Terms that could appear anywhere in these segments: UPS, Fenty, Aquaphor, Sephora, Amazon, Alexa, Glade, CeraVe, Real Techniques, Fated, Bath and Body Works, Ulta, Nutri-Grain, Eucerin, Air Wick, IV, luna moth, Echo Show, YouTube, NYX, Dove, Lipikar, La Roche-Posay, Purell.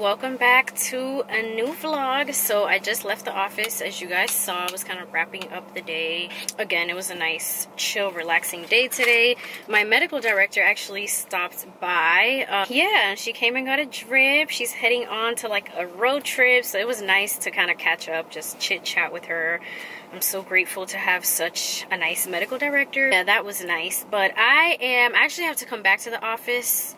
Welcome back to a new vlog. So I just left the office. As you guys saw, I was kind of wrapping up the day. Again, it was a nice, chill, relaxing day today. My medical director actually stopped by. Yeah, she came and got a drip. She's heading on to like a road trip. So it was nice to kind of catch up, just chit chat with her. I'm so grateful to have such a nice medical director. Yeah, that was nice. But I actually have to come back to the office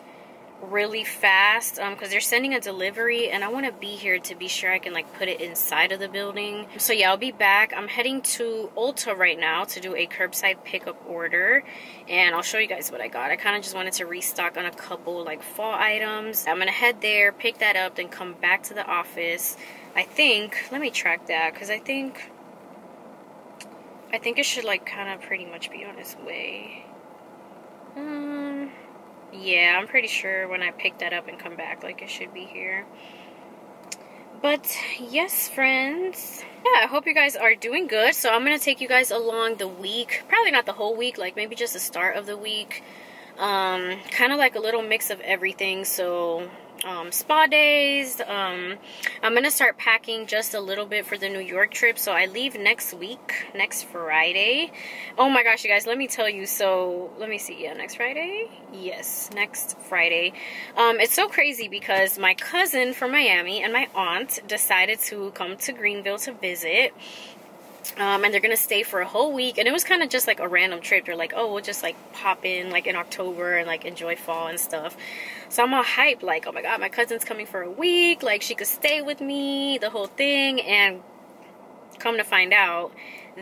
really fast because they're sending a delivery and I want to be here to be sure I can like put it inside of the building. So yeah, I'll be back. I'm heading to Ulta right now to do a curbside pickup order and I'll show you guys what I got. I kind of just wanted to restock on a couple like fall items. I'm gonna head there, pick that up, then come back to the office. I think, let me track that because I think it should like kind of pretty much be on its way. Yeah, I'm pretty sure when I pick that up and come back, like, it should be here. But, yes, friends. Yeah, I hope you guys are doing good. So, I'm going to take you guys along the week. Probably not the whole week. Like, maybe just the start of the week. Kind of like a little mix of everything. So, spa days. I'm going to start packing just a little bit for the New York trip. So, I leave next week. Next Friday. Oh my gosh, you guys, let me tell you. So, let me see. Yeah, next Friday? Yes, next Friday. It's so crazy because my cousin from Miami and my aunt decided to come to Greenville to visit. And they're gonna stay for a whole week, and it was kind of just like a random trip. They're like, oh, we'll just like pop in like in October and like enjoy fall and stuff. So I'm all hyped, like, oh my god, my cousin's coming for a week, like she could stay with me, the whole thing. And come to find out,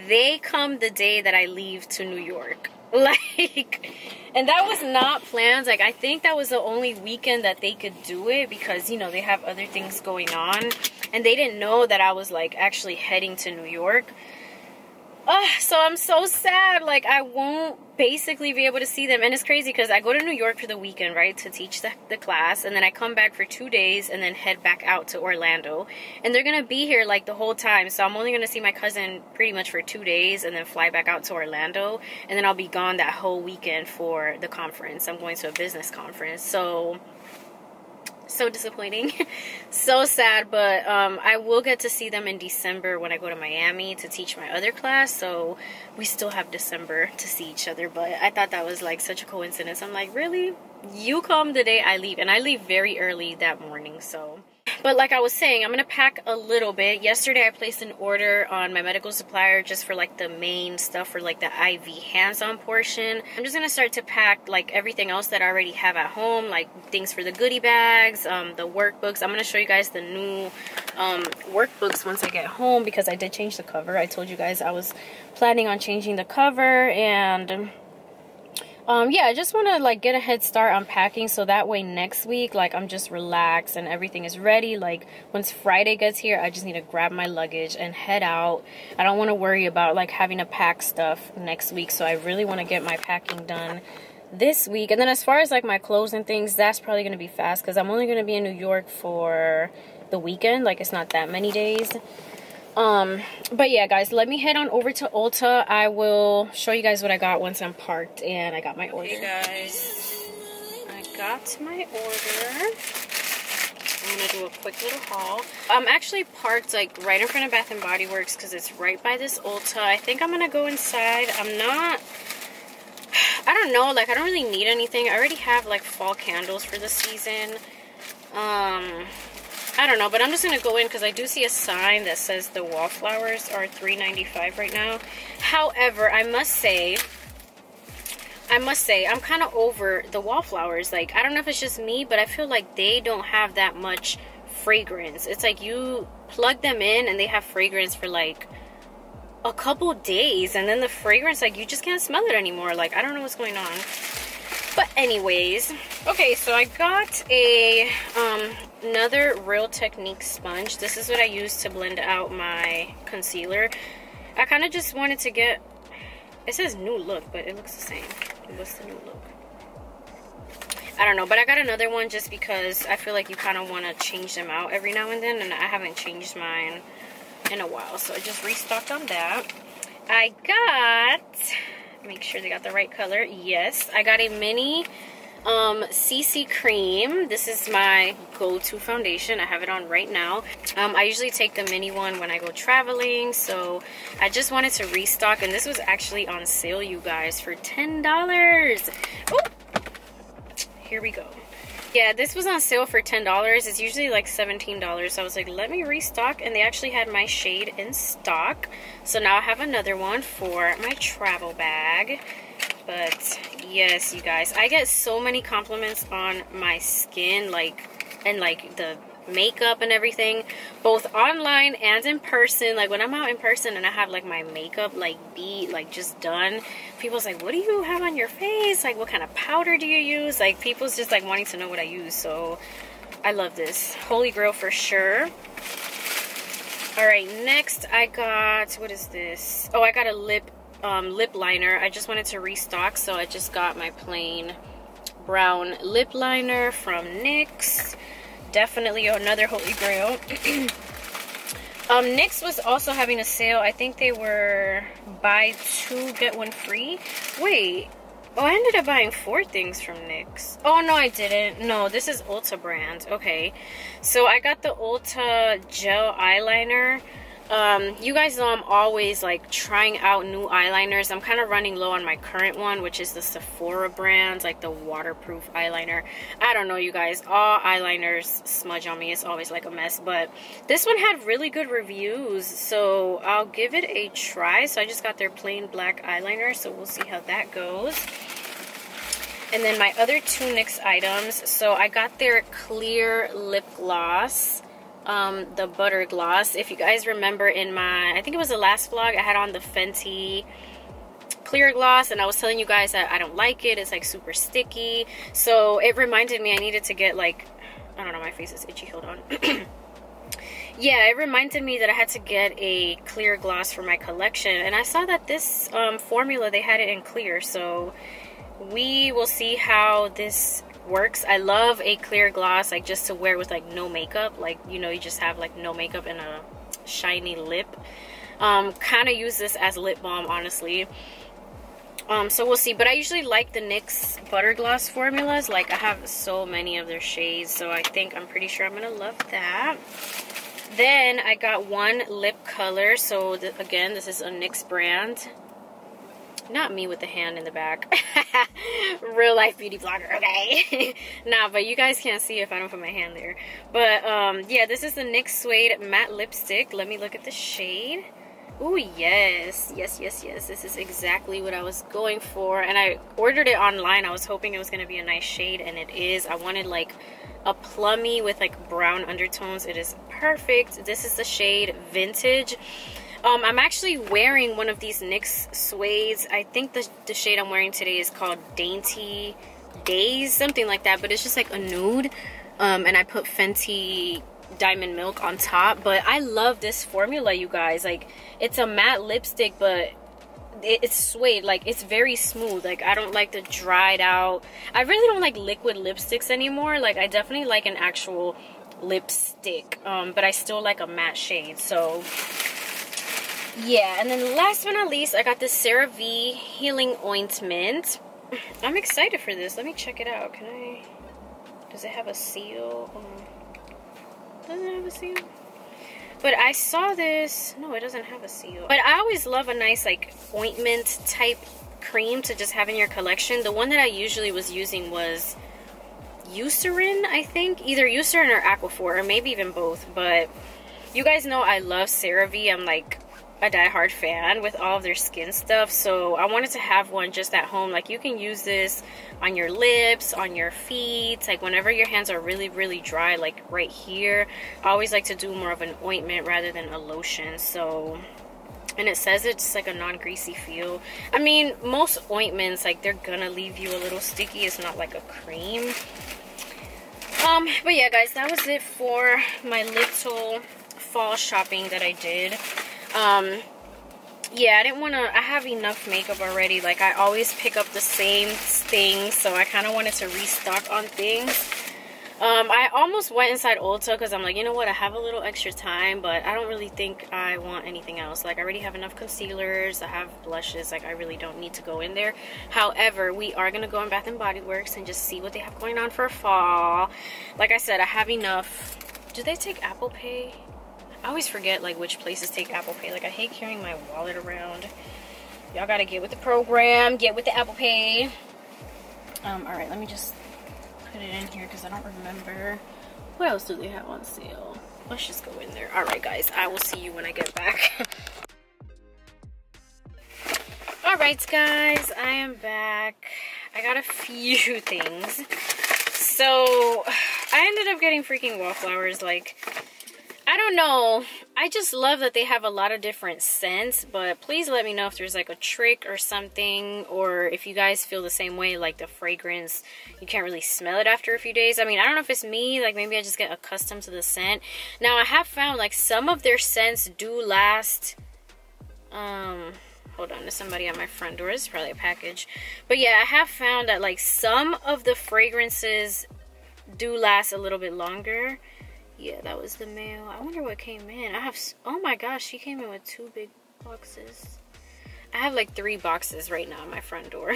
they come the day that I leave to New York, like, and that was not planned. Like, I think that was the only weekend that they could do it because, you know, they have other things going on, and they didn't know that I was like actually heading to New York. So I'm so sad, like I won't basically be able to see them. And it's crazy because I go to New York for the weekend, right, to teach the class, and then I come back for 2 days and then head back out to Orlando, and they're gonna be here like the whole time. So I'm only gonna see my cousin pretty much for 2 days and then fly back out to Orlando, and then I'll be gone that whole weekend for the conference. I'm going to a business conference. So disappointing. So sad. But I will get to see them in December when I go to Miami to teach my other class, so we still have December to see each other. But I thought that was like such a coincidence. I'm like, really, you come the day I leave? And I leave very early that morning. So, but like I was saying, I'm gonna pack a little bit. Yesterday I placed an order on my medical supplier just for like the main stuff, for like the IV hands-on portion. I'm just gonna start to pack like everything else that I already have at home, like things for the goodie bags, the workbooks. I'm gonna show you guys the new workbooks once I get home because I did change the cover. I told you guys I was planning on changing the cover. And yeah, I just want to like get a head start on packing so that way next week, like, I'm just relaxed and everything is ready. Like, once Friday gets here, I just need to grab my luggage and head out. I don't want to worry about like having to pack stuff next week, so I really want to get my packing done this week. And then as far as like my clothes and things, that's probably going to be fast because I'm only going to be in New York for the weekend. Like, it's not that many days. But yeah, guys, let me head on over to Ulta. I will show you guys what I got once I'm parked and I got my order. Hey guys, I got my order. I'm gonna do a quick little haul. I'm actually parked like right in front of Bath and Body Works because it's right by this Ulta. I think I'm gonna go inside. I don't know, like, I don't really need anything. I already have like fall candles for the season. I don't know, but I'm just going to go in because I do see a sign that says the wallflowers are $3.95 right now. However, I must say, I'm kind of over the wallflowers. Like, I don't know if it's just me, but I feel like they don't have that much fragrance. It's like you plug them in and they have fragrance for like a couple days. And then the fragrance, like, you just can't smell it anymore. Like, I don't know what's going on. But anyways, okay, so I got a another Real Techniques sponge. This is what I use to blend out my concealer. I kind of just wanted to get, it says new look, but it looks the same. What's the new look? I don't know, but I got another one just because I feel like you kind of want to change them out every now and then, and I haven't changed mine in a while, so I just restocked on that. I got, make sure they got the right color. Yes, I got a mini CC cream. This is my go-to foundation. I have it on right now. I usually take the mini one when I go traveling, so I just wanted to restock, and this was actually on sale, you guys, for $10. Oh, here we go. Yeah, this was on sale for $10. It's usually like $17, so I was like, let me restock, and they actually had my shade in stock, so now I have another one for my travel bag. But yes, you guys, I get so many compliments on my skin, like the makeup and everything, both online and in person. Like when I'm out in person and I have like my makeup just done, people's like, what do you have on your face? Like, what kind of powder do you use? Like, people's just like wanting to know what I use. So I love this. Holy grail for sure. All right, next I got, what is this? Oh, I got a lip liner. I just wanted to restock, so I just got my plain brown lip liner from NYX. Definitely another holy grail. NYX was also having a sale. I think they were buy two get one free. Wait, oh, I ended up buying four things from NYX. Oh no, I didn't. No, this is Ulta brand. Okay, so I got the Ulta gel eyeliner. You guys know I'm always like trying out new eyeliners. I'm kind of running low on my current one, which is the Sephora brand, like the waterproof eyeliner. I don't know, you guys, all eyeliners smudge on me. It's always like a mess, but this one had really good reviews, so I'll give it a try. So I just got their plain black eyeliner, so we'll see how that goes. And then my other two NYX items. So I got their clear lip gloss. The butter gloss. If you guys remember in my, I think it was the last vlog, I had on the Fenty clear gloss, and I was telling you guys that I don't like it. It's like super sticky. So it reminded me I needed to get like, I don't know, my face is itchy, hold on. Yeah, it reminded me that I had to get a clear gloss for my collection, and I saw that this formula, they had it in clear, so we will see how this works. I love a clear gloss, like just to wear with like no makeup, like, you know, you just have like no makeup and a shiny lip. Kind of use this as lip balm, honestly. So we'll see, but I usually like the NYX butter gloss formulas. Like, I have so many of their shades, so I think I'm pretty sure I'm gonna love that. Then I got one lip color, so again, this is a NYX brand. Not me with the hand in the back. Real life beauty blogger, okay? Nah, but you guys can't see if I don't put my hand there. But yeah, this is the NYX Suede Matte Lipstick. Let me look at the shade. Ooh, yes. Yes, yes, yes. This is exactly what I was going for. And I ordered it online. I was hoping it was going to be a nice shade, and it is. I wanted like a plummy with like brown undertones. It is perfect. This is the shade Vintage. I'm actually wearing one of these NYX suedes. I think the shade I'm wearing today is called Dainty Days, something like that, but it's just like a nude, and I put Fenty Diamond Milk on top. But I love this formula, you guys. Like, it's a matte lipstick, but it's suede. Like, it's very smooth. Like, I don't like the dried out, I really don't like liquid lipsticks anymore. Like, I definitely like an actual lipstick, but I still like a matte shade, so yeah. And then last but not least, I got this CeraVe Healing Ointment. I'm excited for this. Let me check it out. Can I... does it have a seal? Does it have a seal? But I saw this... no, it doesn't have a seal. But I always love a nice, like, ointment type cream to just have in your collection. The one that I usually was using was Eucerin, I think. Either Eucerin or Aquaphor, or maybe even both. But you guys know I love CeraVe. I'm like a diehard fan with all of their skin stuff, so I wanted to have one just at home. Like, you can use this on your lips, on your feet, like whenever your hands are really, really dry, like right here. I always like to do more of an ointment rather than a lotion. So, and it says it's like a non-greasy feel. I mean, most ointments, like, they're gonna leave you a little sticky. It's not like a cream. But yeah, guys, that was it for my little fall shopping that I did. Yeah, I didn't want to, I have enough makeup already. Like, I always pick up the same things, so I kind of wanted to restock on things. I almost went inside Ulta because I'm like, you know what, I have a little extra time, but I don't really think I want anything else. Like, I already have enough concealers, I have blushes, like, I really don't need to go in there. However, we are going to go in Bath and Body Works and just see what they have going on for fall. Like I said, I have enough. Do they take Apple Pay? I always forget, like, which places take Apple Pay. Like, I hate carrying my wallet around. Y'all gotta get with the program, get with the Apple Pay. All right, let me just put it in here because I don't remember. What else do they have on sale? Let's just go in there. All right, guys, I will see you when I get back. All right, guys, I am back. I got a few things. So, I ended up getting freaking wallflowers, like, I don't know, I just love that they have a lot of different scents, but please let me know if there's like a trick or something, or if you guys feel the same way, like the fragrance, you can't really smell it after a few days. I mean, I don't know if it's me, like maybe I just get accustomed to the scent. Now I have found like some of their scents do last, hold on, there's somebody at my front door, this is probably a package. But yeah, I have found that like some of the fragrances do last a little bit longer. Yeah, that was the mail. I wonder what came in. I have, oh my gosh, she came in with 2 big boxes. I have like 3 boxes right now at my front door.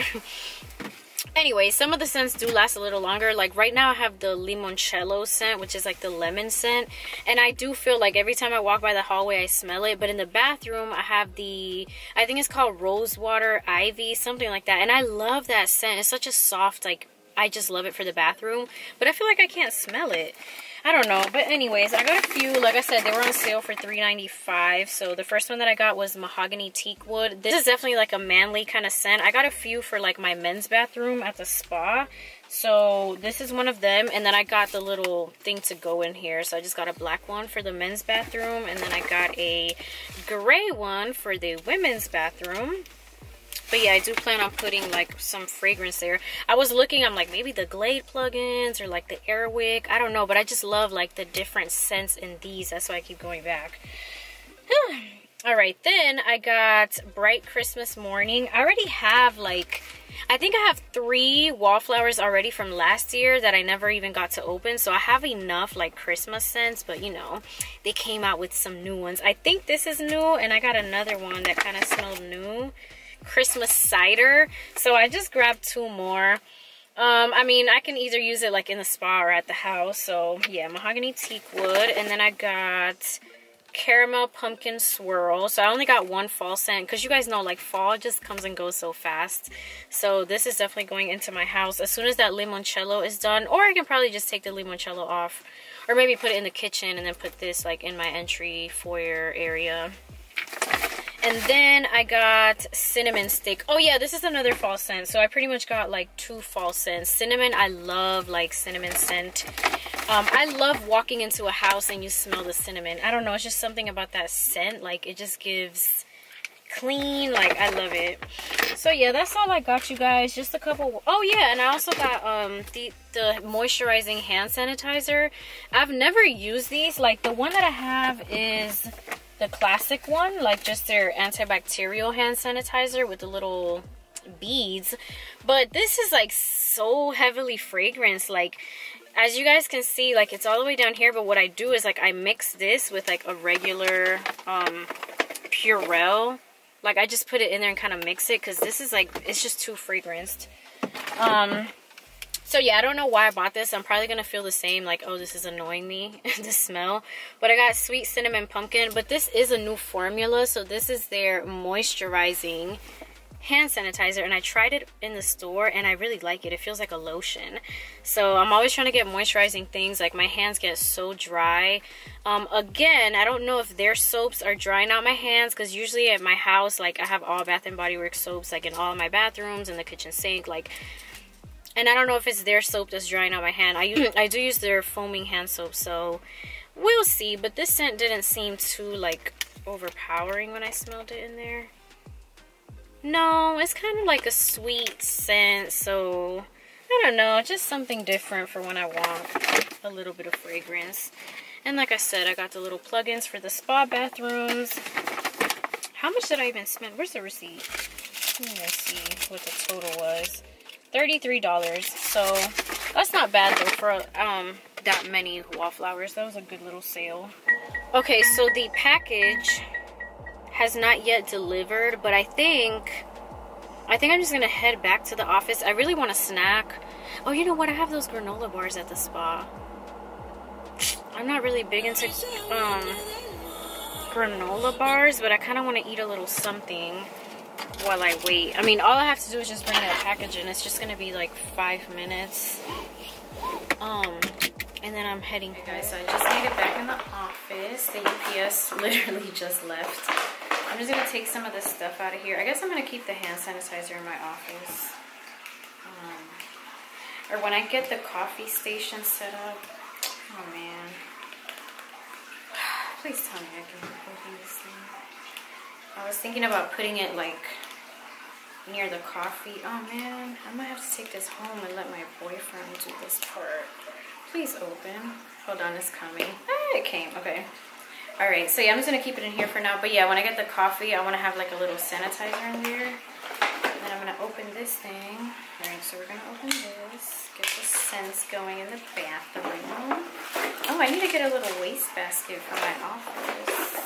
Anyway, some of the scents do last a little longer. Like right now I have the limoncello scent, which is like the lemon scent, and I do feel like every time I walk by the hallway I smell it. But in the bathroom I have the, I think it's called rosewater ivy, something like that, and I love that scent. It's such a soft, like, I just love it for the bathroom, but I feel like I can't smell it. I don't know, but anyways, I got a few. Like I said, they were on sale for $3.95. So the first one that I got was mahogany teak wood. This is definitely like a manly kind of scent. I got a few for like my men's bathroom at the spa. So this is one of them. And then I got the little thing to go in here. So I just got a black one for the men's bathroom. And then I got a gray one for the women's bathroom. But yeah, I do plan on putting like some fragrance there. I was looking, I'm like, maybe the Glade plugins or like the Air Wick. I don't know, but I just love like the different scents in these. That's why I keep going back. All right, then I got Bright Christmas Morning. I already have like, I think I have 3 wallflowers already from last year that I never even got to open. So I have enough like Christmas scents, but you know, they came out with some new ones. I think this is new, and I got another one that kind of smelled new. Christmas cider. So I just grabbed 2 more. I mean, I can either use it like in the spa or at the house. So yeah, mahogany teak wood. And then I got caramel pumpkin swirl. So I only got 1 fall scent because you guys know like fall just comes and goes so fast. So this is definitely going into my house as soon as that limoncello is done, or I can probably just take the limoncello off, or maybe put it in the kitchen and then put this like in my entry foyer area. And then I got cinnamon stick. Oh yeah, this is another fall scent. So I pretty much got like 2 fall scents. Cinnamon, I love like cinnamon scent. I love walking into a house and you smell the cinnamon. I don't know, it's just something about that scent. Like it just gives clean, like I love it. So yeah, that's all I got you guys. Just a couple. Oh yeah, and I also got the moisturizing hand sanitizer. I've never used these. Like the one that I have is the classic one, like just their antibacterial hand sanitizer with the little beads. But this is like so heavily fragranced. Like as you guys can see, like it's all the way down here. But what I do is like I mix this with like a regular Purell. Like I just put it in there and kind of mix it because this is like, it's just too fragranced. So yeah, I don't know why I bought this. I'm probably going to feel the same, like, oh, this is annoying me, the smell. But I got sweet cinnamon pumpkin. But this is a new formula. So this is their moisturizing hand sanitizer. And I tried it in the store and I really like it. It feels like a lotion. So I'm always trying to get moisturizing things. Like my hands get so dry. Again, I don't know if their soaps are drying out my hands, because usually at my house, like I have all Bath and Body Works soaps, like in all of my bathrooms and the kitchen sink, like. And I don't know if it's their soap that's drying out my hand. I do use their foaming hand soap, so we'll see. But this scent didn't seem too, like, overpowering when I smelled it in there. No, it's kind of like a sweet scent, so I don't know, just something different for when I want a little bit of fragrance. And like I said, I got the little plug-ins for the spa bathrooms. How much did I even spend? Where's the receipt? Let me see what the total was. $33. So that's not bad though for that many wallflowers. That was a good little sale. Okay, so the package has not yet delivered, but I think I'm just gonna head back to the office. I really want a snack. Oh, you know what? I have those granola bars at the spa. I'm not really big into granola bars, but I kind of want to eat a little something while I wait. I mean, all I have to do is just bring that package in. It's just gonna be like 5 minutes. And then I'm heading. Okay, guys, so I just made it back in the office. The UPS literally just left. I'm just gonna take some of this stuff out of here. I guess I'm gonna keep the hand sanitizer in my office. Or when I get the coffee station set up. Oh man. Please tell me I can open this thing. I was thinking about putting it like near the coffee. Oh man, I might have to take this home and let my boyfriend do this part. Please open. Hold on, it's coming. Ah, it came, okay. All right, so yeah, I'm just gonna keep it in here for now. But yeah, when I get the coffee, I wanna have like a little sanitizer in there. And then I'm gonna open this thing. All right, so we're gonna open this. Get the scents going in the bathroom. Oh, I need to get a little wastebasket for my office.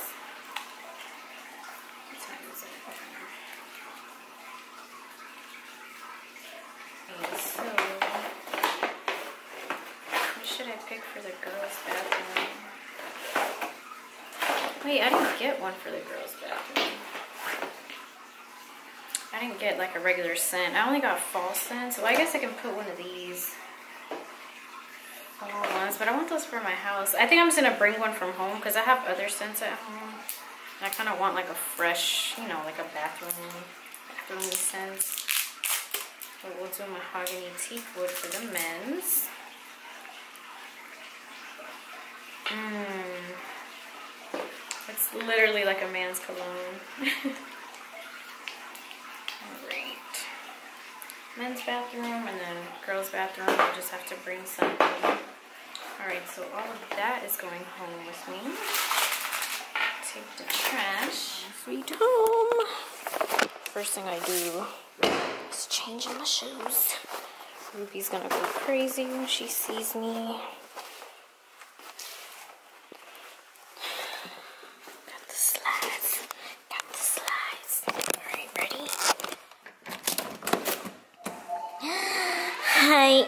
What time is it? Okay, so what should I pick for the girls' bathroom? Wait, I didn't get one for the girls' bathroom. I didn't get like a regular scent. I only got fall scents. Well, I guess I can put one of these fall ones, but I want those for my house. I think I'm just gonna bring one from home because I have other scents at home. And I kind of want like a fresh, you know, like a bathroom scent. So we'll do mahogany teakwood for the men's. It's literally like a man's cologne. Alright. Men's bathroom and then girls' bathroom. I'll just have to bring something. Alright, so all of that is going home with me. Take the trash. Sweet home. First thing I do is change my shoes. Ruby's gonna go crazy when she sees me.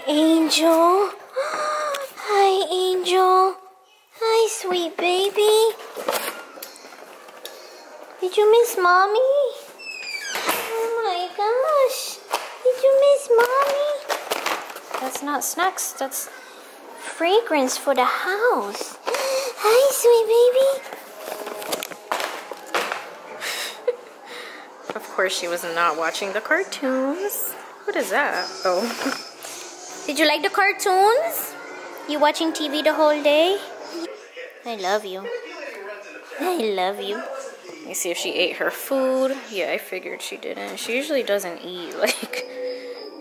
Angel. Hi, Angel. Hi, sweet baby. Did you miss Mommy? Oh my gosh. Did you miss Mommy? That's not snacks. That's fragrance for the house. Hi, sweet baby. Of course, she was not watching the cartoons. What is that? Oh. Did you like the cartoons? You watching TV the whole day? I love you. I love you. Let me see if she ate her food. Yeah, I figured she didn't. She usually doesn't eat. Like,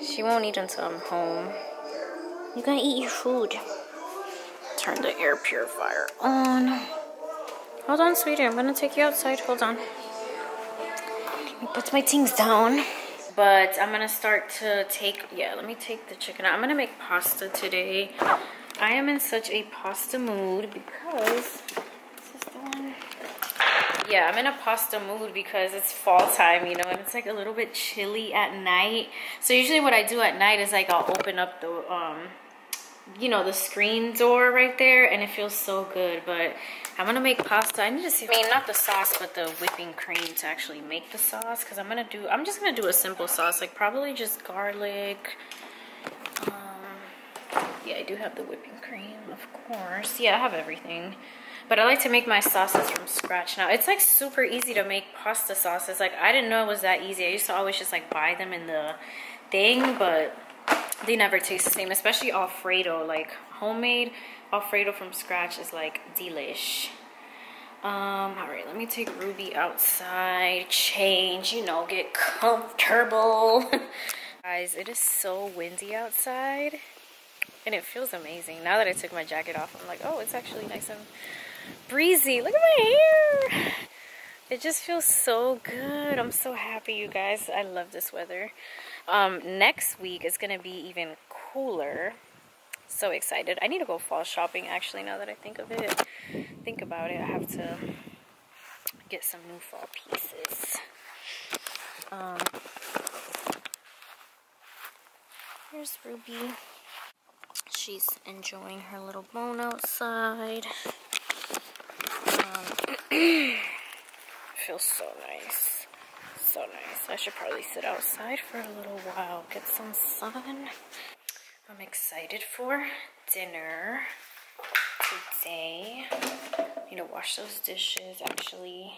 she won't eat until I'm home. You're gonna eat your food. Turn the air purifier on. Hold on, sweetie. I'm gonna take you outside. Hold on. Let me put my things down. But I'm gonna start to take, yeah, let me take the chicken out. I'm gonna make pasta today. I am in such a pasta mood because, is this the one? Yeah, I'm in a pasta mood because it's fall time, you know, and it's like a little bit chilly at night. So usually what I do at night is like I'll open up the, you know, the screen door right there, and it feels so good. But I'm gonna make pasta. I need to see, I mean, not the sauce, but the whipping cream to actually make the sauce, because I'm just gonna do a simple sauce, like probably just garlic. Yeah, I do have the whipping cream, of course. Yeah, I have everything, but I like to make my sauces from scratch now. It's like super easy to make pasta sauces. Like, I didn't know it was that easy. I used to always just like buy them in the thing, but they never taste the same, especially Alfredo. Like, homemade Alfredo from scratch is like delish. All right, let me take Ruby outside, change, you know, get comfortable. Guys, it is so windy outside and it feels amazing. Now that I took my jacket off, I'm like, oh, it's actually nice and breezy. Look at my hair. It just feels so good. I'm so happy, you guys. I love this weather. Next week is gonna be even cooler. So excited. I need to go fall shopping, actually, now that I think about it. I have to get some new fall pieces. Here's Ruby. She's enjoying her little bone outside. It feels so nice. So nice. I should probably sit outside for a little while, get some sun. I'm excited for dinner today. I need to wash those dishes, actually.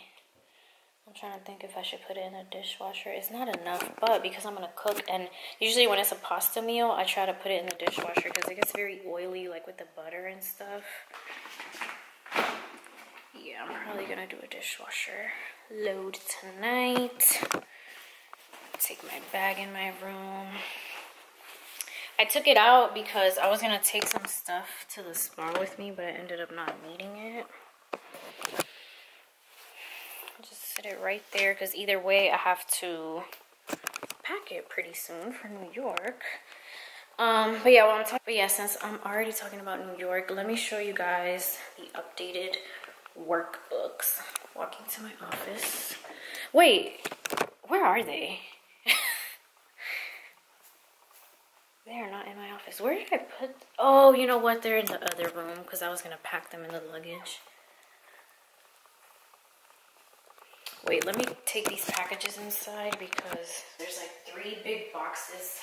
I'm trying to think if I should put it in a dishwasher. It's not enough, but because I'm going to cook, and usually when it's a pasta meal, I try to put it in the dishwasher because it gets very oily, like with the butter and stuff. Yeah, I'm probably going to do a dishwasher load tonight. Take my bag in my room. I took it out because I was going to take some stuff to the spa with me, but I ended up not needing it. I'll just sit it right there because either way I have to pack it pretty soon for New York. Since I'm already talking about New York, let me show you guys the updated workbooks. Walking to my office. Wait, where are they? They are not in my office. Where did I put... Oh, you know what? They're in the other room because I was going to pack them in the luggage. Wait, let me take these packages inside because there's like 3 big boxes.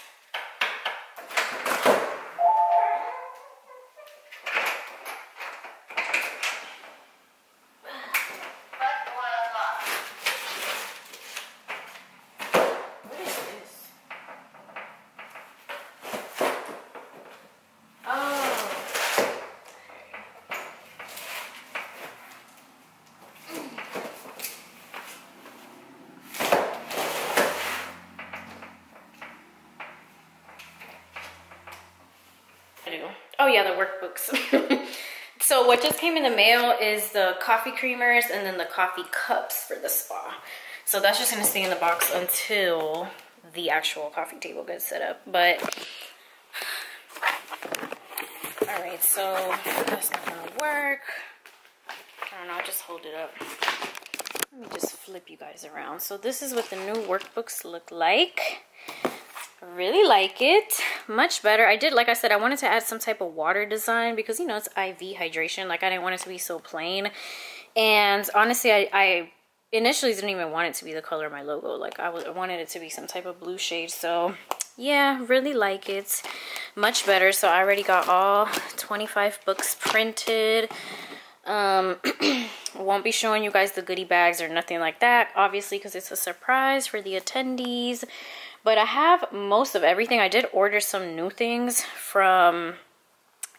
Oh yeah, the workbooks. So what just came in the mail is the coffee creamers and then the coffee cups for the spa. So that's just gonna stay in the box until the actual coffee table gets set up. But all right, so that's not gonna work. I don't know, I'll just hold it up. Let me just flip you guys around. So this is what the new workbooks look like. Really like it, much better. I did, like I said, I wanted to add some type of water design because, you know, it's IV hydration. Like, I didn't want it to be so plain. And honestly, I initially didn't even want it to be the color of my logo. Like, I wanted it to be some type of blue shade. So yeah, really like it, much better. So I already got all 25 books printed. Won't be showing you guys the goodie bags or nothing like that, obviously, because it's a surprise for the attendees. But I have most of everything. I did order some new things from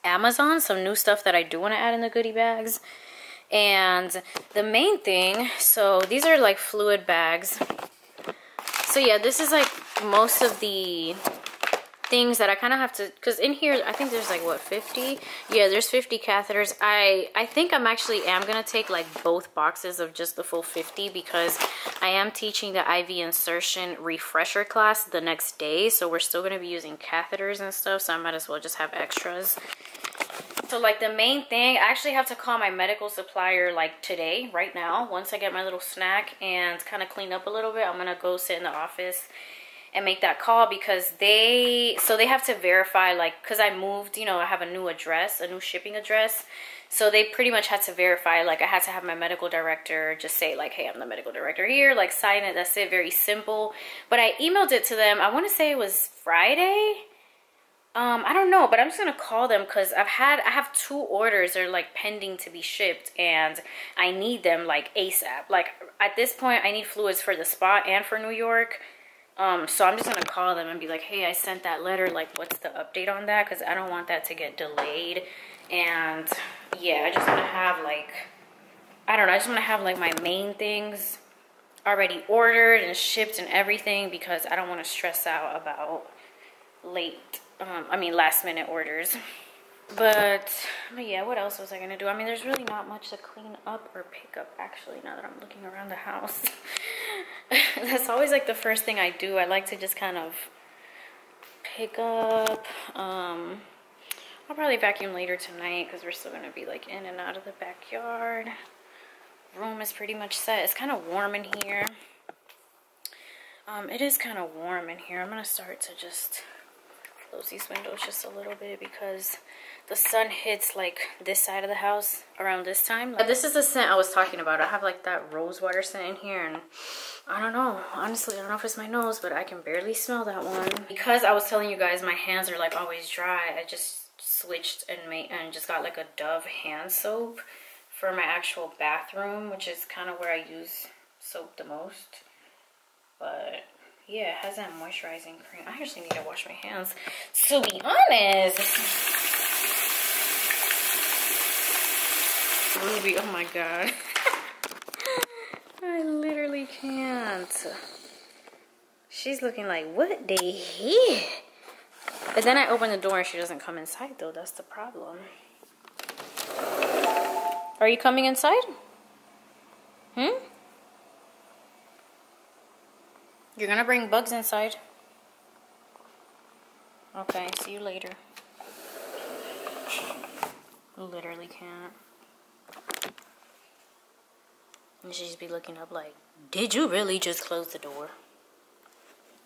Amazon, some new stuff that I do want to add in the goodie bags. And the main thing, so these are like fluid bags. So yeah, this is like most of the things that I kind of have to, because in here I think there's like what, 50? Yeah, there's 50 catheters. I think I'm actually gonna take like both boxes of just the full 50 because I am teaching the IV insertion refresher class the next day, so we're still gonna be using catheters and stuff, so I might as well just have extras. So like the main thing, I actually have to call my medical supplier like today, right now, once I get my little snack and kind of clean up a little bit. I'm gonna go sit in the office and make that call because they have to verify, like, because I moved, you know, I have a new address, a new shipping address, so they pretty much had to verify, like, I had to have my medical director just say, like, hey, I'm the medical director here, like, sign it, that's it, very simple. But I emailed it to them, I want to say it was Friday, I don't know, but I'm just gonna call them because I have 2 orders that are like pending to be shipped and I need them like ASAP. Like, at this point I need fluids for the spa and for New York. So I'm just gonna call them and be like, hey, I sent that letter, like, what's the update on that? Because I don't want that to get delayed. And yeah, I just want to have like my main things already ordered and shipped and everything because I don't want to stress out about last minute orders. But yeah, what else was I gonna do? I mean, there's really not much to clean up or pick up, actually, now that I'm looking around the house. That's always like the first thing I do. I like to just kind of pick up. I'll probably vacuum later tonight because we're still gonna be like in and out of the backyard. Room is pretty much set. It's kind of warm in here. It is kind of warm in here. I'm gonna start to just close these windows just a little bit because the sun hits like this side of the house around this time. This is the scent I was talking about. I have like that rose water scent in here, and I don't know, honestly, I don't know if it's my nose, but I can barely smell that one. Because I was telling you guys my hands are like always dry, I just switched and just got like a Dove hand soap for my actual bathroom, which is kind of where I use soap the most. But yeah, it has that moisturizing cream. I actually need to wash my hands, to be honest. Ruby, oh my god. I literally can't. She's looking like, what the heck? But then I open the door and she doesn't come inside though. That's the problem. Are you coming inside? Hmm? You're gonna bring bugs inside? Okay, see you later. Literally can't. And she just be looking up like, did you really just close the door?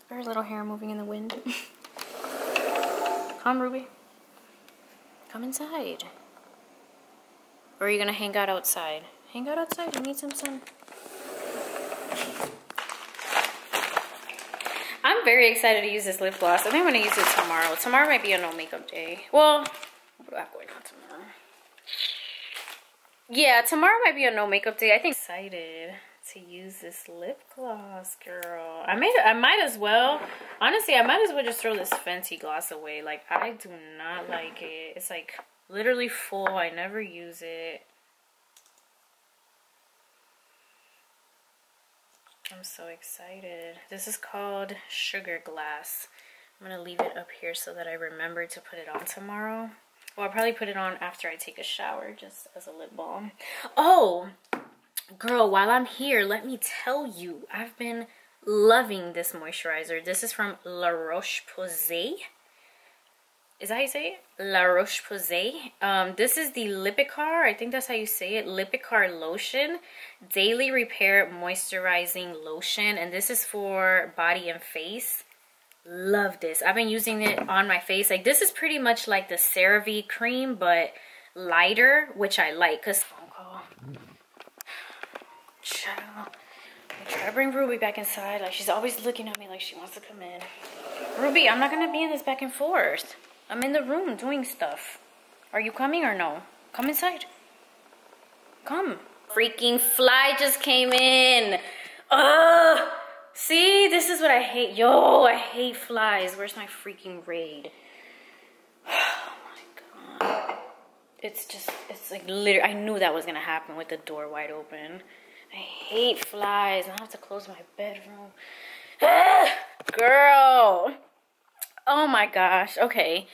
Her little hair moving in the wind. Come, Ruby. Come inside. Or are you gonna hang out outside? Hang out outside, you need some sun. I'm very excited to use this lip gloss. I think I'm going to use it tomorrow. Tomorrow might be a no makeup day. Well, what do I have going on tomorrow? Yeah, tomorrow might be a no makeup day. I think I'm excited to use this lip gloss, girl. I might as well. Honestly, I might as well just throw this Fenty gloss away. Like, I do not like it. It's like literally full. I never use it. I'm so excited. This is called Sugar Glass. I'm gonna leave it up here so that I remember to put it on tomorrow. Well, I'll probably put it on after I take a shower, just as a lip balm. Oh, girl, while I'm here, let me tell you, I've been loving this moisturizer. This is from La Roche-Posay. Is that how you say it? La Roche-Posay. This is the Lipikar, I think that's how you say it, Lipikar Lotion. Daily Repair Moisturizing Lotion. And this is for body and face. Love this. I've been using it on my face. Like, this is pretty much like the CeraVe cream, but lighter, which I like. Because phone call. Shut up. I'm trying to bring Ruby back inside. Like, she's always looking at me like she wants to come in. Ruby, I'm not going to be in this back and forth. I'm in the room doing stuff. Are you coming or no? Come inside. Come. Freaking fly just came in. Ugh. See, this is what I hate. Yo, I hate flies. Where's my freaking Raid? Oh my god. It's just, it's like literally, I knew that was gonna happen with the door wide open. I hate flies. I have to close my bedroom. Ah, girl. Oh my gosh, okay.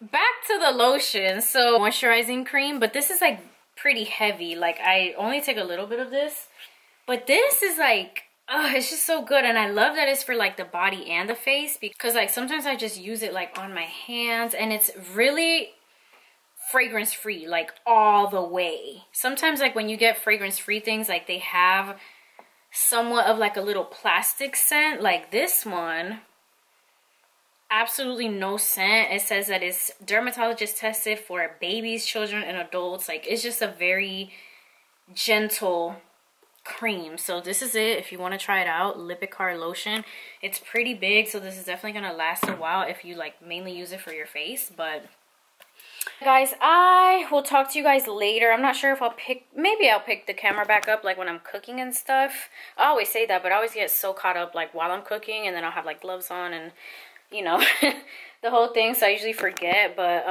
Back to the lotion. So, moisturizing cream, but this is like pretty heavy. Like, I only take a little bit of this, but this is like, oh, it's just so good. And I love that it's for like the body and the face, because like sometimes I just use it like on my hands, and it's really fragrance free, like all the way. Sometimes like when you get fragrance free things, like they have somewhat of like a little plastic scent. Like this one, absolutely no scent. It says that it's dermatologist tested for babies, children, and adults. Like, it's just a very gentle cream. So this is it if you want to try it out. Lipikar lotion. It's pretty big, so this is definitely going to last a while if you like mainly use it for your face. But guys, I will talk to you guys later. I'm not sure if I'll pick, maybe I'll pick the camera back up like when I'm cooking and stuff. I always say that, but I always get so caught up like while I'm cooking, and then I'll have like gloves on and, you know, the whole thing, so I usually forget. But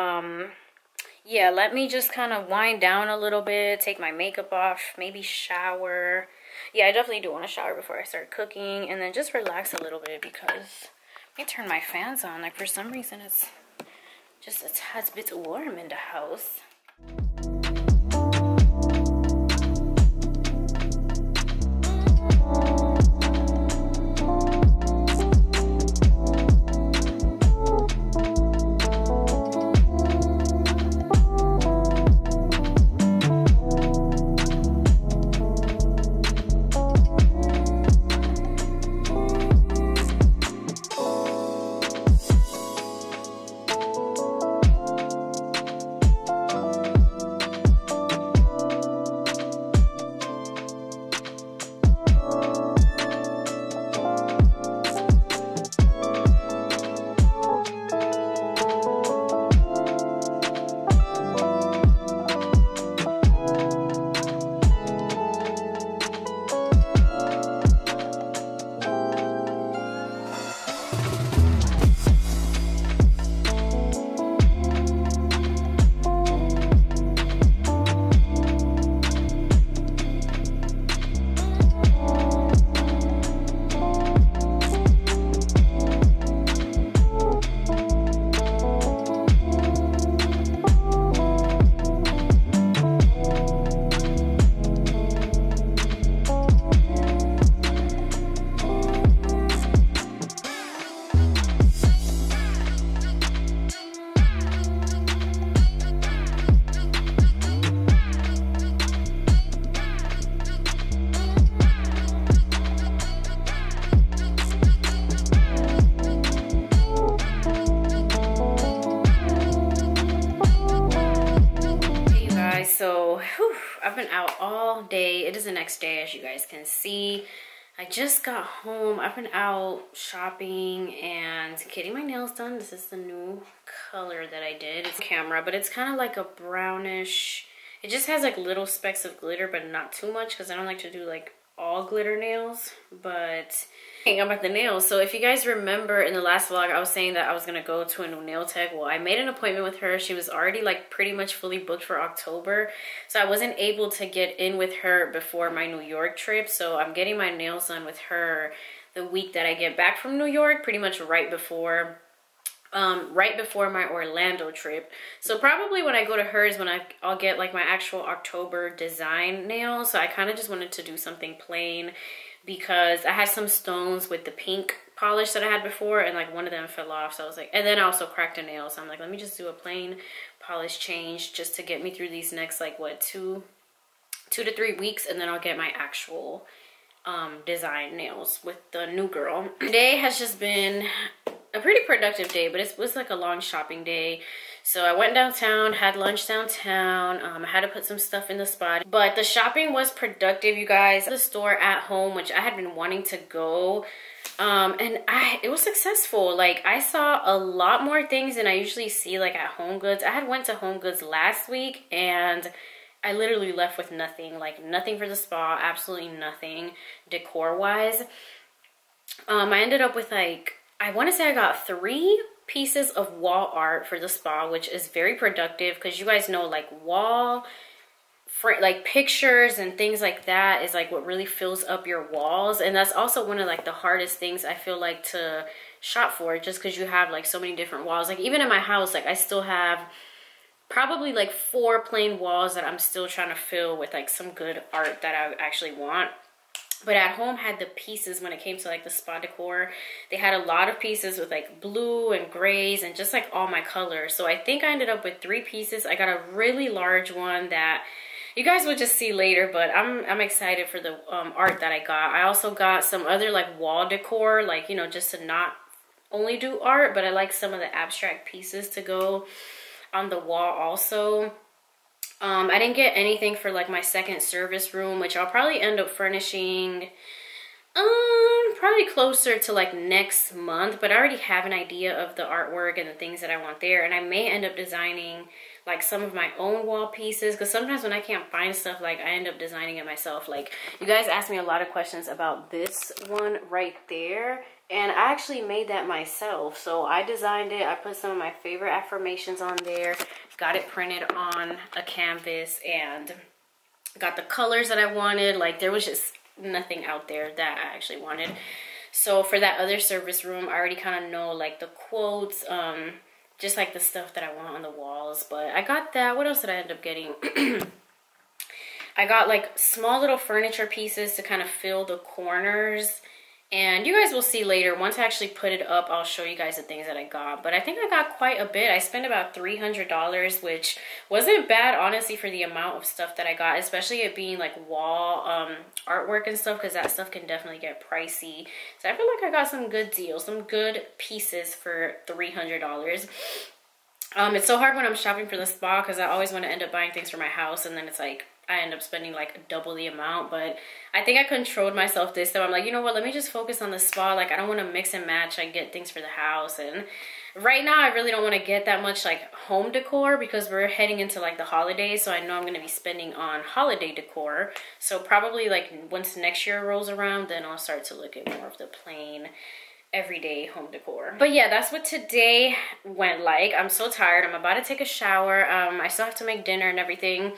yeah, let me just kind of wind down a little bit, take my makeup off, maybe shower. Yeah, I definitely do want to shower before I start cooking, and then just relax a little bit, because Let me turn my fans on. Like, for some reason, it's just a tad bit warm in the house. It is the next day, as you guys can see. I just got home. I've been out shopping and getting my nails done. This is the new color that I did. It's camera, but it's kind of like a brownish. It just has like little specks of glitter, but not too much because I don't like to do like all glitter nails. But I'm at the nails. So if you guys remember in the last vlog, I was saying that I was gonna go to a new nail tech. Well, I made an appointment with her. She was already like pretty much fully booked for October, so I wasn't able to get in with her before my New York trip. So I'm getting my nails done with her the week that I get back from New York, pretty much right before my Orlando trip. So probably when I go to hers, when I'll get like my actual October design nails. So I kind of just wanted to do something plain because I had some stones with the pink polish that I had before, and like one of them fell off. So I was like, and then I also cracked a nail. So I'm like, let me just do a plain polish change just to get me through these next like what, two to three weeks, and then I'll get my actual design nails with the new girl. Today has just been a pretty productive day, but it was like a long shopping day. So I went downtown, had lunch downtown. I had to put some stuff in the spot, but the shopping was productive, you guys. The store at home, which I had been wanting to go, and it was successful. Like, I saw a lot more things than I usually see like at Home Goods. I had went to Home Goods last week and I literally left with nothing, like nothing for the spa, absolutely nothing decor wise. I ended up with like, I want to say I got 3 pieces of wall art for the spa, which is very productive because you guys know like wall like pictures and things like that is like what really fills up your walls, and that's also one of like the hardest things I feel like to shop for, just because you have like so many different walls. Like even in my house, like I still have probably like 4 plain walls that I'm still trying to fill with like some good art that I actually want. But at home had the pieces. When it came to like the spa decor, they had a lot of pieces with like blue and grays and just like all my colors. So I think I ended up with 3 pieces. I got a really large one that you guys will just see later, but I'm excited for the art that I got. I also got some other like wall decor, like, you know, just to not only do art, but I like some of the abstract pieces to go on the wall also. I didn't get anything for like my second service room, which I'll probably end up furnishing probably closer to like next month, but I already have an idea of the artwork and the things that I want there. And I may end up designing like some of my own wall pieces, because sometimes when I can't find stuff, like I end up designing it myself. Like, you guys asked me a lot of questions about this one right there, and I actually made that myself. So I designed it. I put some of my favorite affirmations on there, got it printed on a canvas, and got the colors that I wanted. Like, there was just nothing out there that I actually wanted. So for that other service room, I already kind of know like the quotes, just like the stuff that I want on the walls. But I got that. What else did I end up getting? I got like small little furniture pieces to kind of fill the corners. And you guys will see later, once I actually put it up, I'll show you guys the things that I got. But I think I got quite a bit. I spent about $300, which wasn't bad, honestly, for the amount of stuff that I got, especially it being like wall artwork and stuff, because that stuff can definitely get pricey. So I feel like I got some good deals, some good pieces for $300. It's so hard when I'm shopping for the spa, because I always want to end up buying things for my house, and then it's like, I end up spending like double the amount. But I think I controlled myself this time. I'm like, you know what, let me just focus on the spa. Like, I don't want to mix and match. I get things for the house, and right now I really don't want to get that much like home decor, because we're heading into like the holidays, so I know I'm going to be spending on holiday decor. So probably like once next year rolls around, then I'll start to look at more of the plain everyday home decor. But yeah, that's what today went like. I'm so tired. I'm about to take a shower. I still have to make dinner and everything.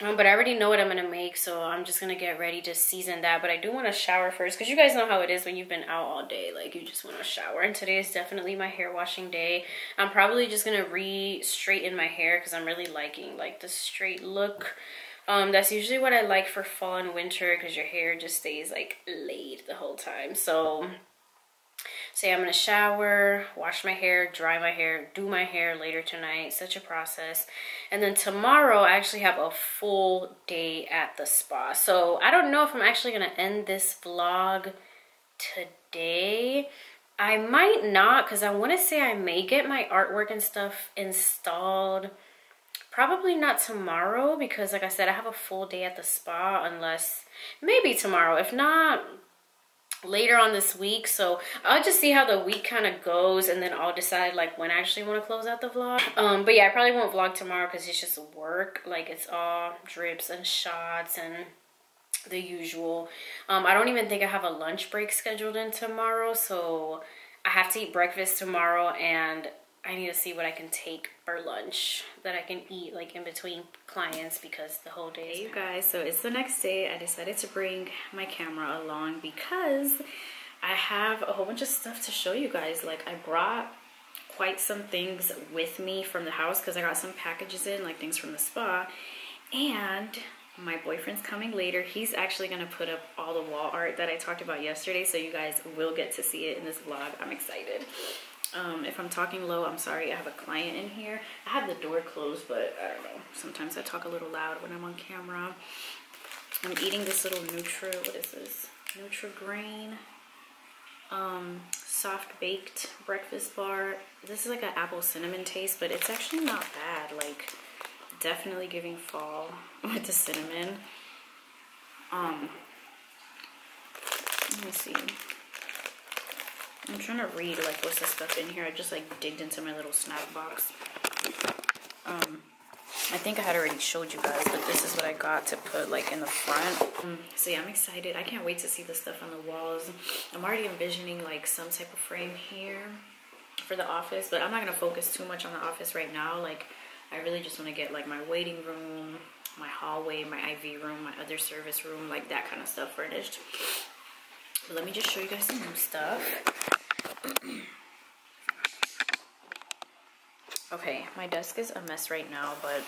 But I already know what I'm going to make, so I'm just going to get ready to season that. But I do want to shower first, because you guys know how it is when you've been out all day. Like, you just want to shower. And today is definitely my hair washing day. I'm probably just going to re-straighten my hair, because I'm really liking, like, the straight look. That's usually what I like for fall and winter, because your hair just stays, like, laid the whole time. So yeah, I'm going to shower, wash my hair, dry my hair, do my hair later tonight. Such a process. And then tomorrow, I actually have a full day at the spa. So I don't know if I'm actually going to end this vlog today. I might not, because I want to say I may get my artwork and stuff installed. Probably not tomorrow, because like I said, I have a full day at the spa, unless maybe tomorrow. If not, later on this week. So I'll just see how the week kind of goes, and then I'll decide like when I actually want to close out the vlog. But yeah, I probably won't vlog tomorrow, because it's just work. Like, it's all drips and shots and the usual. I don't even think I have a lunch break scheduled in tomorrow, so I have to eat breakfast tomorrow, and I need to see what I can take for lunch that I can eat like in between clients, because the whole day. Hey you guys, so it's the next day. I decided to bring my camera along, because I have a whole bunch of stuff to show you guys. Like, I brought quite some things with me from the house, because I got some packages in, like things from the spa, and my boyfriend's coming later. He's actually going to put up all the wall art that I talked about yesterday, so you guys will get to see it in this vlog. I'm excited. If I'm talking low, I'm sorry. I have a client in here. I have the door closed, but I don't know. Sometimes I talk a little loud when I'm on camera. I'm eating this little Nutri-Grain soft baked breakfast bar. This is like an apple cinnamon taste, but it's actually not bad. Like, definitely giving fall with the cinnamon. Let me see. I'm trying to read like what's the stuff in here. I just like digged into my little snack box. I think I had already showed you guys, but this is what I got to put like in the front. So yeah, I'm excited. I can't wait to see the stuff on the walls. I'm already envisioning like some type of frame here for the office, but I'm not going to focus too much on the office right now. Like, I really just want to get like my waiting room, my hallway, my IV room, my other service room, like that kind of stuff furnished. But let me just show you guys some new stuff. Okay, my desk is a mess right now, but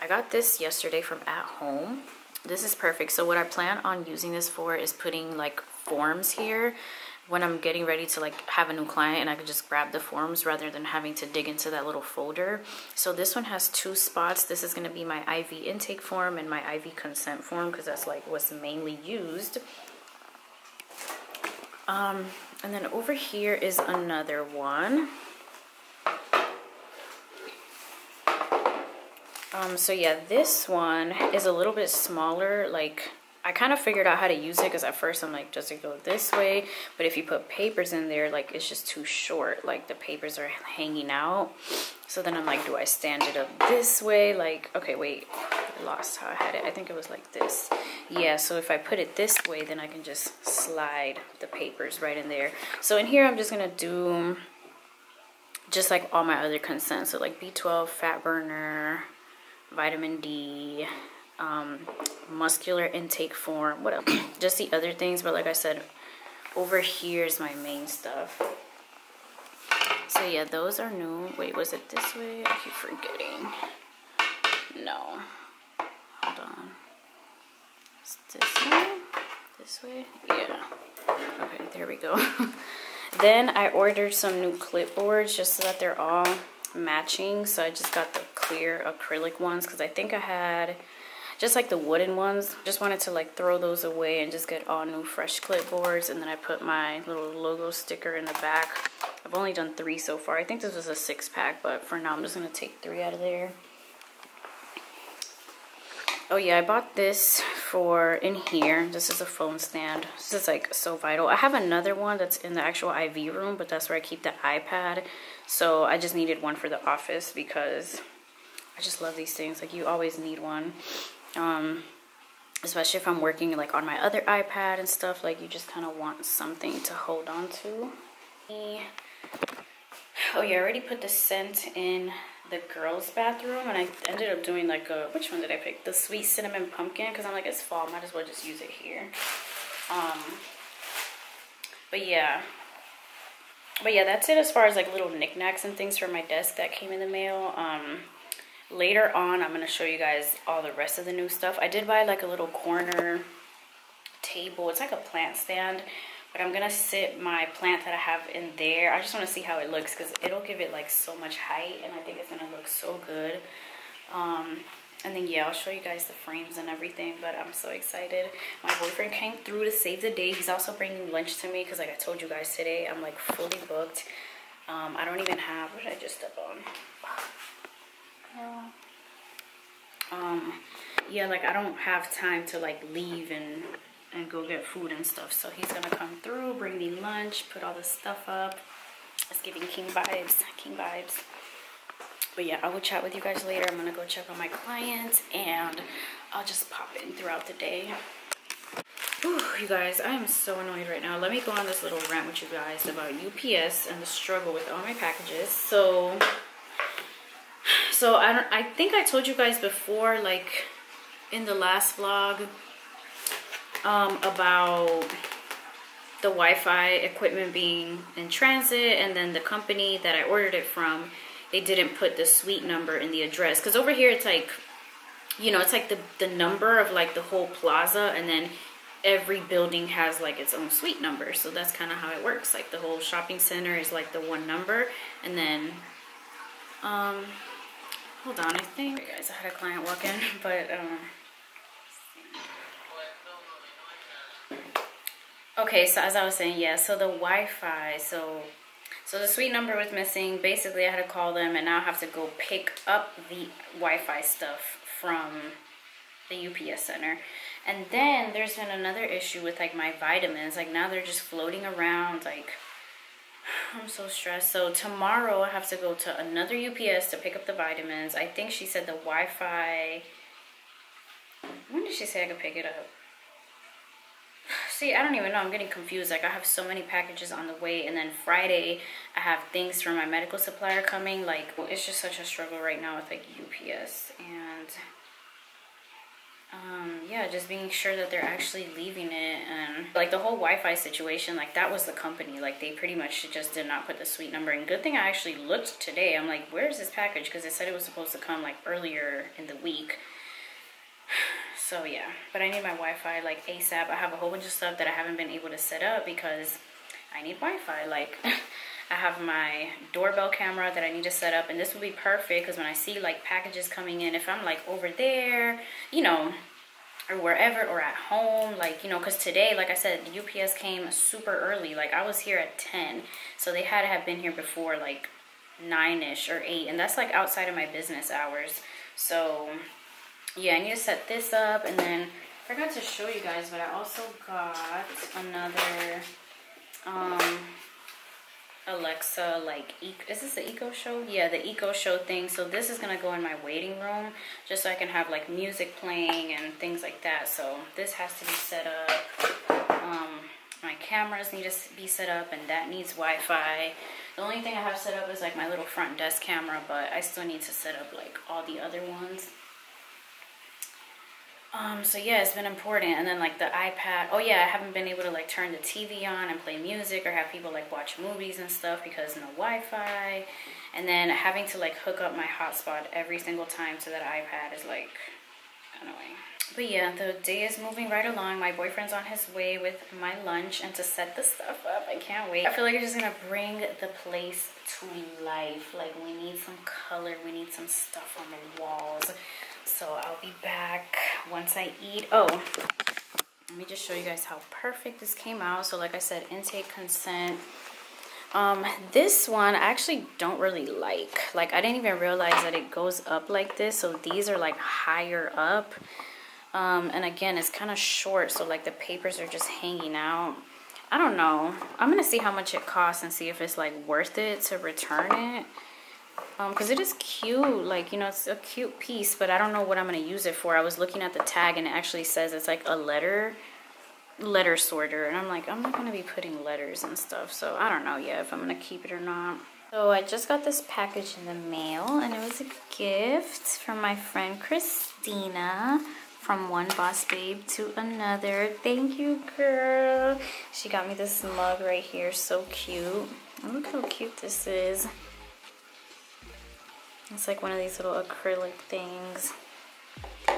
I got this yesterday from At Home. This is perfect. So what I plan on using this for is putting like forms here when I'm getting ready to like have a new client, and I can just grab the forms rather than having to dig into that little folder. So this one has two spots. This is going to be my IV intake form and my IV consent form, because that's like what's mainly used. And then over here is another one. So yeah, this one is a little bit smaller. Like, I kind of figured out how to use it, because at first I'm like, does it go this way? But if you put papers in there, like, it's just too short. Like, the papers are hanging out. So then I'm like, do I stand it up this way? Like, okay, wait, I lost how I had it. I think it was like this. Yeah, so if I put it this way, then I can just slide the papers right in there. So in here, I'm just going to do just like all my other consents. So like B12, fat burner, vitamin D, muscular intake form, what else? Just the other things. But like I said, Over here is my main stuff. So yeah, those are new. Wait, was it this way? I keep forgetting. No. Hold on. It's this way? This way? Yeah. Okay, there we go. Then I ordered some new clipboards just so that they're all matching. So I just got the clear acrylic ones because I think I had just like the wooden ones. Just wanted to like throw those away and just get all new fresh clipboards. And then I put my little logo sticker in the back. I've only done 3 so far. I think this was a 6-pack, but for now I'm just going to take 3 out of there. Oh yeah, I bought this for in here. This is a phone stand. This is like so vital. I have another one that's in the actual IV room, but that's where I keep the iPad. So I just needed one for the office because I just love these things. Like you always need one, especially if I'm working like on my other iPad and stuff. Like you just kind of want something to hold on to. Oh yeah, I already put the scent in the girls' bathroom, and I ended up doing like a, which one did I pick? The sweet cinnamon pumpkin, because I'm like, it's fall, might as well just use it here. But yeah, that's it as far as like little knickknacks and things for my desk that came in the mail. Later on, I'm gonna show you guys all the rest of the new stuff. I did buy like a little corner table. It's like a plant stand. But I'm gonna sit my plant that I have in there. I just wanna see how it looks because it'll give it like so much height and I think it's gonna look so good. And then yeah, I'll show you guys the frames and everything, but I'm so excited. My boyfriend came through to save the day. He's also bringing lunch to me because like I told you guys today, I'm like fully booked. I don't even have, what did I just step on? Yeah, like I don't have time to like leave and go get food and stuff. So he's gonna come through, bring me lunch, put all this stuff up. It's giving king vibes, king vibes. But yeah, I will chat with you guys later. I'm gonna go check on my clients and I'll just pop in throughout the day. Ooh, you guys, I am so annoyed right now. Let me go on this little rant with you guys about UPS and the struggle with all my packages. So I think I told you guys before, like in the last vlog, about the Wi-Fi equipment being in transit, and then the company that I ordered it from, they didn't put the suite number in the address, because over here it's like, you know, it's like the number of like the whole plaza, and then every building has like its own suite number. So that's kind of how it works. Like the whole shopping center is like the one number, and then hold on, I think, hey guys, I had a client walk in, but okay, so as I was saying, yeah, so the Wi-Fi, so the suite number was missing. Basically, I had to call them, and now I have to go pick up the Wi-Fi stuff from the UPS center. And then there's been another issue with, like, my vitamins. Like, now they're just floating around. Like, I'm so stressed. So tomorrow I have to go to another UPS to pick up the vitamins. I think she said the Wi-Fi... When did she say I could pick it up? See, I don't even know. I'm getting confused. Like, I have so many packages on the way. And then Friday, I have things from my medical supplier coming. Like, it's just such a struggle right now with, like, UPS. And, yeah, just being sure that they're actually leaving it. And, like, the whole Wi-Fi situation, like, that was the company. Like, they pretty much just did not put the suite number. And good thing I actually looked today. I'm like, where's this package? Because it said it was supposed to come, like, earlier in the week. So yeah, but I need my Wi-Fi like ASAP. I have a whole bunch of stuff that I haven't been able to set up because I need Wi-Fi. Like I have my doorbell camera that I need to set up, and this will be perfect because when I see like packages coming in, if I'm like over there, you know, or wherever, or at home, like, you know, because today, like I said, the UPS came super early. Like I was here at 10, so they had to have been here before like 9-ish or 8, and that's like outside of my business hours. So yeah, I need to set this up, and then I forgot to show you guys, but I also got another Alexa, like, is this the Echo Show? Yeah, the Echo Show thing. So this is going to go in my waiting room just so I can have, like, music playing and things like that. So this has to be set up. My cameras need to be set up, and that needs Wi-Fi. The only thing I have set up is, like, my little front desk camera, but I still need to set up, like, all the other ones. So yeah, it's been important. And then like the iPad, oh yeah, I haven't been able to like turn the TV on and play music or have people like watch movies and stuff because no Wi-Fi. And then having to like hook up my hotspot every single time to that iPad is like annoying. But yeah, the day is moving right along. My boyfriend's on his way with my lunch and to set this stuff up. I can't wait. I feel like I'm just gonna bring the place to life. Like we need some color, we need some stuff on the walls. So I'll be back once I eat. Oh, let me just show you guys how perfect this came out. So like I said, intake, consent. This one I actually don't really like. Like I didn't even realize that it goes up like this. So these are like higher up. And again, it's kind of short, so like the papers are just hanging out. I don't know. I'm gonna see how much it costs and see if it's like worth it to return it. Because it is cute, like, you know, it's a cute piece, but I don't know what I'm gonna use it for. I was looking at the tag and it actually says it's like a letter sorter, and I'm like, I'm not gonna be putting letters and stuff, so I don't know yet if I'm gonna keep it or not. So I just got this package in the mail, and it was a gift from my friend Christina. From one boss babe to another. Thank you, girl. She got me this mug right here. So cute. And look how cute this is. It's like one of these little acrylic things.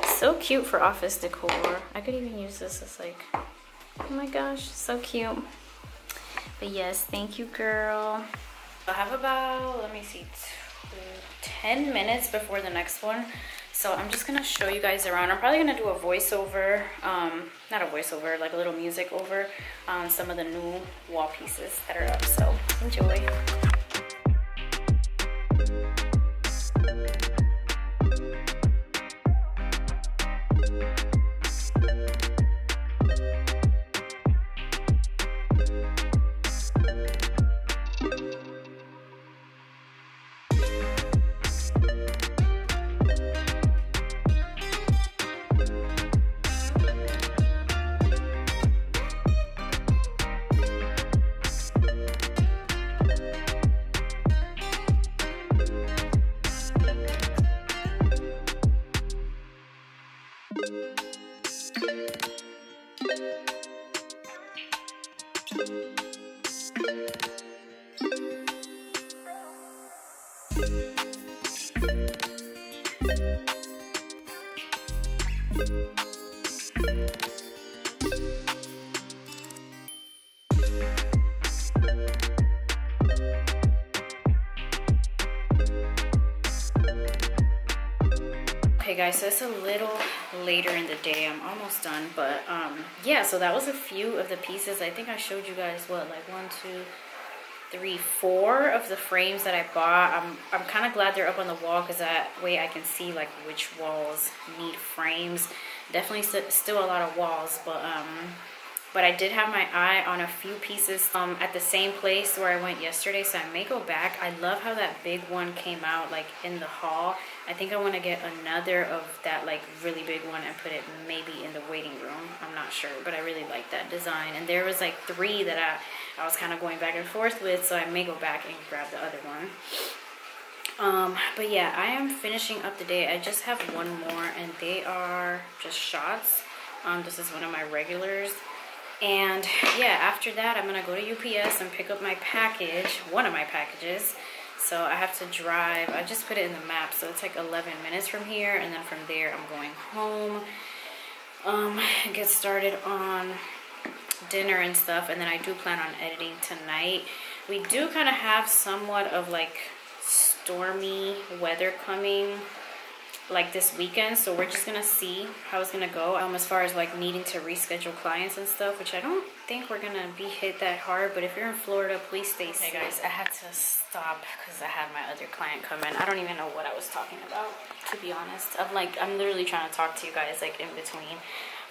So cute for office decor. I could even use this as like, oh my gosh, so cute. But yes, thank you, girl. I have about, let me see, 10 minutes before the next one. So I'm just gonna show you guys around. I'm probably gonna do a voiceover, not a voiceover, like a little music over some of the new wall pieces that are up, so enjoy. Guys, so it's a little later in the day. I'm almost done, but yeah, so that was a few of the pieces. I think I showed you guys what, like 1, 2, 3, 4 of the frames that I bought. I'm kind of glad they're up on the wall because that way I can see like which walls need frames. Definitely still a lot of walls, but I did have my eye on a few pieces at the same place where I went yesterday, so I may go back. I love how that big one came out like in the hall. I think I want to get another of that like really big one and put it maybe in the waiting room. I'm not sure, but I really like that design. And there was like 3 that I was kind of going back and forth with, so I may go back and grab the other one. But yeah, I am finishing up the day. I just have one more, and they are just shots. This is one of my regulars. And yeah, after that, I'm gonna go to UPS and pick up my package, one of my packages. So I have to drive. I just put it in the map, so it's like 11 minutes from here, and then from there, I'm going home, get started on dinner and stuff, and then I do plan on editing tonight. We do kind of have somewhat of like stormy weather coming like this weekend, so we're just gonna see how it's gonna go as far as like needing to reschedule clients and stuff, which I don't think we're gonna be hit that hard, but if you're in Florida, please stay safe. Hey guys, I had to stop because I had my other client come in. I don't even know what I was talking about, to be honest. I'm literally trying to talk to you guys like in between,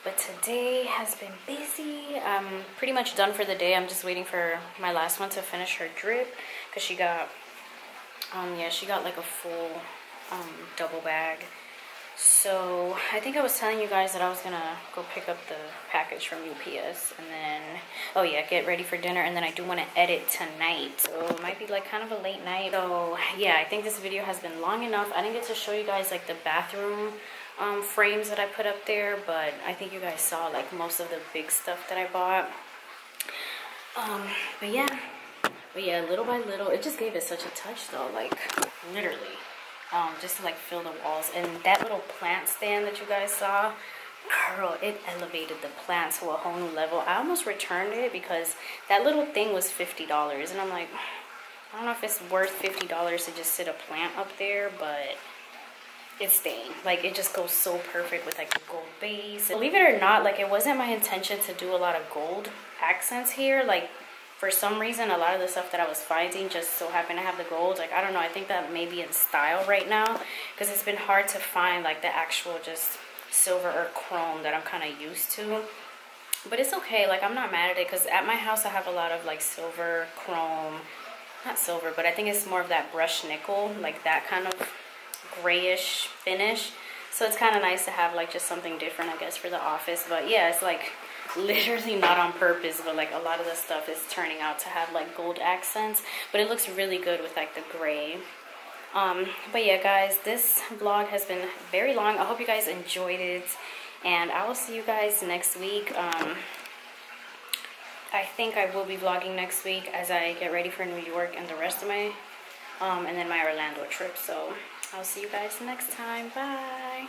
but today has been busy. I'm pretty much done for the day. I'm just waiting for my last one to finish her drip because she got yeah, she got like a full double bag. So I think I was telling you guys that I was gonna go pick up the package from UPS, and then oh yeah, get ready for dinner, and then I do want to edit tonight, so it might be like kind of a late night. So yeah, I think this video has been long enough. I didn't get to show you guys like the bathroom frames that I put up there, but I think you guys saw like most of the big stuff that I bought. But yeah, little by little, it just gave it such a touch though, like literally, just to like fill the walls. And that little plant stand that you guys saw, girl, it elevated the plants to a whole new level. I almost returned it because that little thing was $50, and I'm like, I don't know if it's worth $50 to just sit a plant up there, but it's staying. Like, it just goes so perfect with like the gold base. And believe it or not, like, it wasn't my intention to do a lot of gold accents here. Like, for some reason, a lot of the stuff that I was finding just so happened to have the gold. Like, I don't know, I think that may be in style right now, because it's been hard to find like the actual just silver or chrome that I'm kind of used to. But it's okay, like, I'm not mad at it, because at my house I have a lot of like silver, chrome, not silver, but I think it's more of that brushed nickel, like that kind of grayish finish. So it's kind of nice to have like just something different, I guess, for the office. But yeah, it's like literally not on purpose, but like a lot of the stuff is turning out to have like gold accents, but it looks really good with like the gray. But yeah, guys, this vlog has been very long. I hope you guys enjoyed it, and I will see you guys next week. I think I will be vlogging next week as I get ready for New York and the rest of my and then my Orlando trip. So I'll see you guys next time. Bye.